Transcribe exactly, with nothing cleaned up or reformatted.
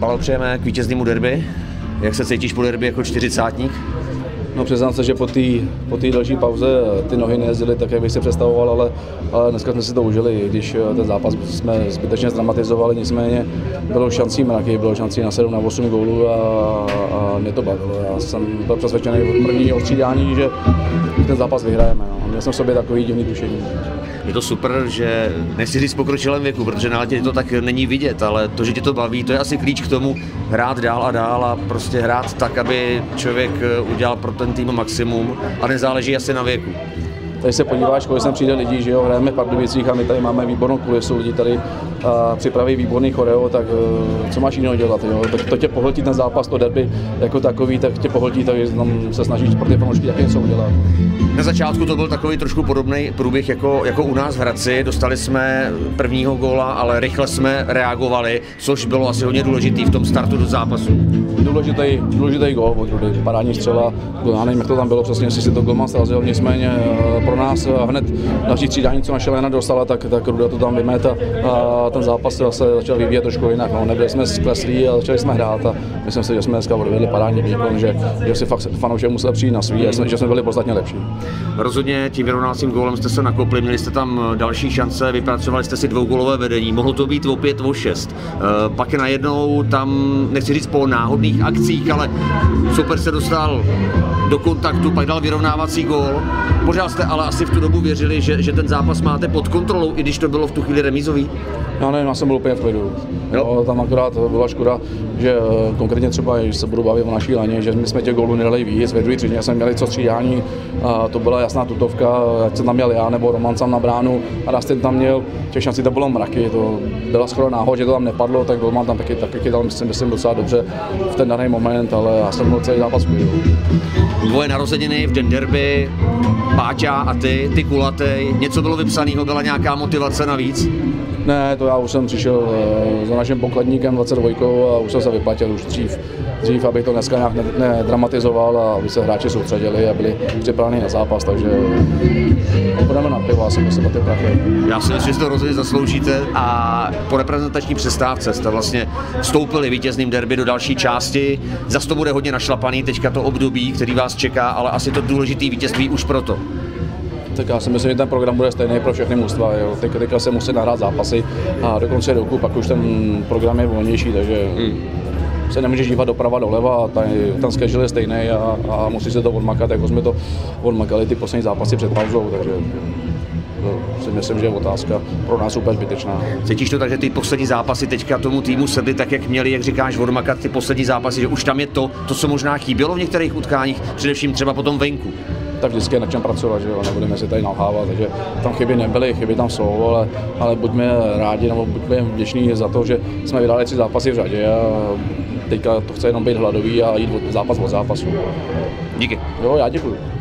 Pavel, přejeme k vítěznému derby. Jak se cítíš po derby jako čtyřicátník? No, přiznám se, že po té po té další pauze ty nohy nejezdily tak, jak bych si představoval, ale, ale dneska jsme si to užili, i když ten zápas jsme zbytečně zdramatizovali, nicméně bylo šancí mraky, bylo šancí na sedm, na osm gólů a, a mě to bavilo. Já jsem byl přesvědčený od prvního odstřídání, že ten zápas vyhrajeme. No. Měl jsem v sobě takový divný tušení. Je to super, že nechci říct v pokročilém věku, protože na letě to tak není vidět, ale to, že tě to baví, to je asi klíč k tomu hrát dál a dál a prostě hrát tak, aby člověk udělal pro ten tým maximum a nezáleží asi na věku. Tady se podíváš, kolik sem přijde lidí, že jo, hrajeme v Pardubicích a my tady máme výbornou kulisu, lidi tady a připraví výborný choreo, tak co máš jiného dělat, jo? To, to tě pohltí ten zápas, to derby jako takový, tak tě pohltí, takže tam se snažíš pro ty fanoušky taky něco udělat. Na začátku to byl takový trošku podobný průběh jako, jako u nás v Hradci, dostali jsme prvního góla, ale rychle jsme reagovali, což bylo asi hodně důležité v tom startu do zápasu. Důležitý, důležitý gól, parádní střela, já nevím, jak to tam bylo přesně, jestli si to golman srazil, nicméně pro nás hned další třídání, co naše Lena dostala, tak, tak Ruda to tam vymet a ten zápas se začal vyvíjet trošku jinak. No, nebyli jsme skleslí a začali jsme hrát a myslím si, že jsme dneska odvedli parádní výkon, že, že si fakt fanoušek musel přijít na svý, že jsme byli podstatně lepší. Rozhodně tím vyrovnávacím gólem jste se nakopli, měli jste tam další šance, vypracovali jste si dvougólové vedení, mohlo to být o pět, o šest. Pak najednou tam, nechci říct po náhodných akcích, ale super se dostal do kontaktu, pak dal vyrovnávací gól. Pořád jste ale asi v tu dobu věřili, že, že ten zápas máte pod kontrolou, i když to bylo v tu chvíli remízový? Já nevím, já jsem byl úplně v klidu. No, tam akorát byla škoda, že konkrétně třeba, když se budu bavit o naší Laně, že my jsme těch gólů nedali víc, ve druhé třetině jsme měli co střídání, a to byla jasná tutovka, ať jsem tam měl já nebo Roman sám na bránu a Rastin tam měl, těch šancí to bylo mraky, to byla skoro náhoda, že to tam nepadlo, tak Roman tam taky, taky dal, myslím, myslím docela dobře v ten daný moment, ale já jsem byl celý zápas v klidu. Dvoje narozeniny v den derby, Páťa a ty, ty kulatej, něco bylo vypsaného, byla nějaká motivace navíc? Ne, to já už jsem přišel za naším pokladníkem dvacet dva a už jsem se vyplatil už dřív, dřív abych to dneska nějak nedramatizoval a aby se hráči soustředili a byli připraveni na zápas, takže půjdeme na pivo a jsem se ty prachy. Já si myslím, že to rozhodně zasloužíte a po reprezentační přestávce jste vlastně vstoupili vítězným derby do další části, zas to bude hodně našlapaný teďka to období, který vás čeká, ale asi to důležitý vítězství už proto. Tak já si myslím, že ten program bude stejný pro všechny mužstva. Teďka se musí nahrát zápasy a do konce roku pak už ten program je volnější, takže mm. se nemůžeš dívat doprava, doleva, ten schedule je stejný a, a musí se to odmakat, jako jsme to odmakali ty poslední zápasy před pauzou, takže to si myslím, že je otázka pro nás úplně zbytečná. Cítíš to tak, že ty poslední zápasy teďka tomu týmu sedly tak, jak měli, jak říkáš, odmakat ty poslední zápasy, že už tam je to, to co možná chybělo v některých utkáních, především třeba potom venku? Tak vždycky je na čem pracovat, že jo, nebudeme si tady nalhávat, takže tam chyby nebyly, chyby tam jsou, ale, ale buďme rádi nebo buďme vděční za to, že jsme vyhráli tři zápasy v řadě a teďka to chce jenom být hladový a jít zápas od zápasu. Díky. Jo, já děkuji.